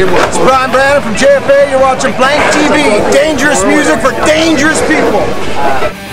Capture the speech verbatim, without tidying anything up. It's Brian Brannon from J F A. You're watching Blank T V. Dangerous music for dangerous people.